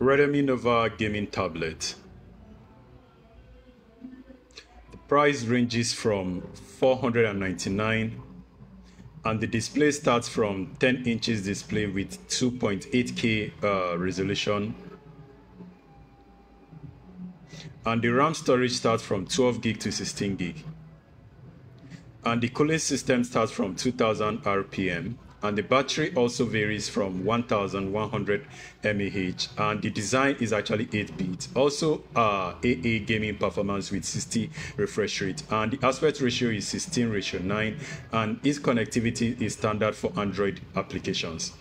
RedMagic Nova gaming tablet. The price ranges from $499, and the display starts from 10 inches display with 2.8K resolution, and the RAM storage starts from 12 gig to 16 gig, and the cooling system starts from 2000 RPM. And the battery also varies from 1100 mAh, and the design is actually 8-bit. Also AA gaming performance with 60 refresh rate, and the aspect ratio is 16:9, and its connectivity is standard for Android applications.